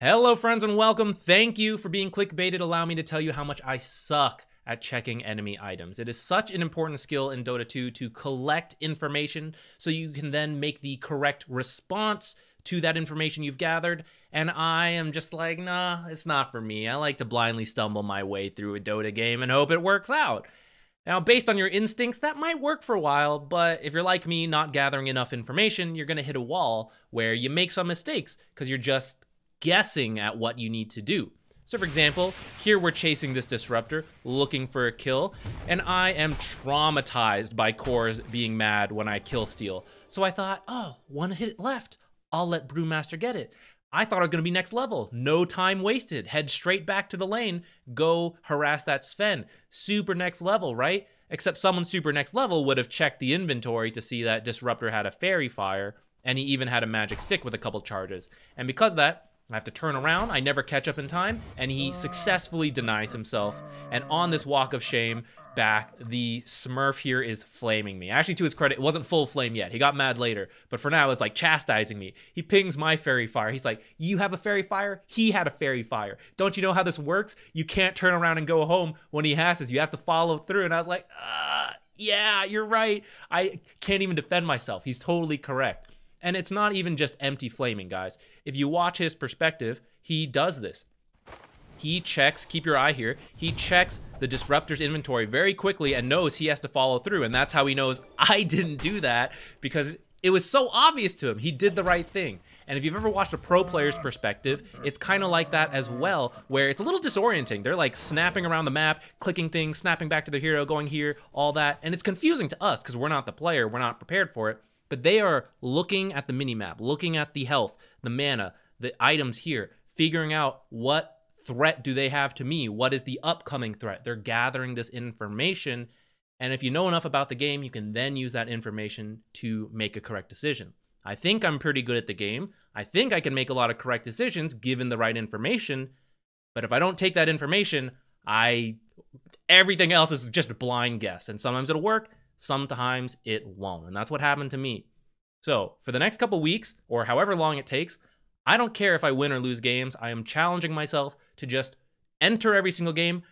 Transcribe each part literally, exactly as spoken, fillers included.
Hello friends and welcome. Thank you for being clickbaited. Allow me to tell you how much I suck at checking enemy items. It is such an important skill in Dota two to collect information so you can then make the correct response to that information you've gathered. And I am just like, nah, it's not for me. I like to blindly stumble my way through a Dota game and hope it works out. Now, based on your instincts, that might work for a while, but if you're like me, not gathering enough information, you're gonna hit a wall where you make some mistakes because you're just guessing at what you need to do. So for example, here we're chasing this disruptor, looking for a kill, and I am traumatized by Kor's being mad when I kill steal. So I thought, oh, one hit left, I'll let Brewmaster get it. I thought I was gonna be next level, no time wasted, head straight back to the lane, go harass that Sven. Super next level, right? Except someone super next level would have checked the inventory to see that disruptor had a fairy fire, and he even had a magic stick with a couple charges. And because of that, I have to turn around, I never catch up in time, and he successfully denies himself. And on this walk of shame back, the Smurf here is flaming me. Actually, to his credit, it wasn't full flame yet. He got mad later, but for now, it's like chastising me. He pings my fairy fire. He's like, you have a fairy fire? He had a fairy fire. Don't you know how this works? You can't turn around and go home when he hasses. You have to follow through. And I was like, ah, yeah, you're right. I can't even defend myself. He's totally correct. And it's not even just empty flaming, guys. If you watch his perspective, he does this. He checks, keep your eye here, he checks the disruptor's inventory very quickly and knows he has to follow through. And that's how he knows I didn't do that, because it was so obvious to him. He did the right thing. And if you've ever watched a pro player's perspective, it's kind of like that as well, where it's a little disorienting. They're like snapping around the map, clicking things, snapping back to their hero, going here, all that. And it's confusing to us because we're not the player, we're not prepared for it. But they are looking at the minimap, looking at the health, the mana, the items here, figuring out what threat do they have to me? What is the upcoming threat? They're gathering this information. And if you know enough about the game, you can then use that information to make a correct decision. I think I'm pretty good at the game. I think I can make a lot of correct decisions given the right information. But if I don't take that information, I everything else is just a blind guess. And sometimes it'll work. Sometimes it won't, and that's what happened to me. So for the next couple weeks, or however long it takes, I don't care if I win or lose games. I am challenging myself to just enter every single game.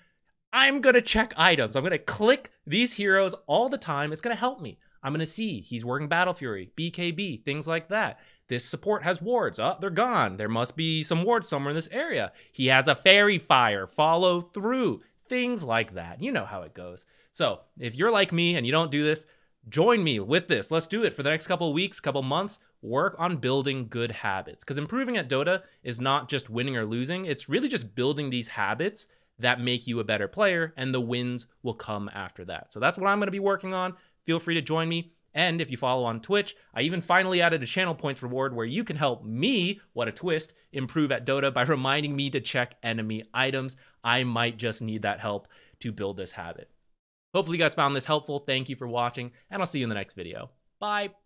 I'm gonna check items. I'm gonna click these heroes all the time. It's gonna help me. I'm gonna see he's working Battle Fury, B K B, things like that. This support has wards. Oh, they're gone. There must be some wards somewhere in this area. He has a fairy fire. Follow through. Things like that. You know how it goes. So if you're like me and you don't do this, join me with this. Let's do it for the next couple weeks, couple months. Work on building good habits, because improving at Dota is not just winning or losing. It's really just building these habits that make you a better player, and the wins will come after that. So that's what I'm going to be working on. Feel free to join me. And if you follow on Twitch, I even finally added a channel points reward where you can help me, what a twist, improve at Dota by reminding me to check enemy items. I might just need that help to build this habit. Hopefully you guys found this helpful. Thank you for watching, and I'll see you in the next video. Bye.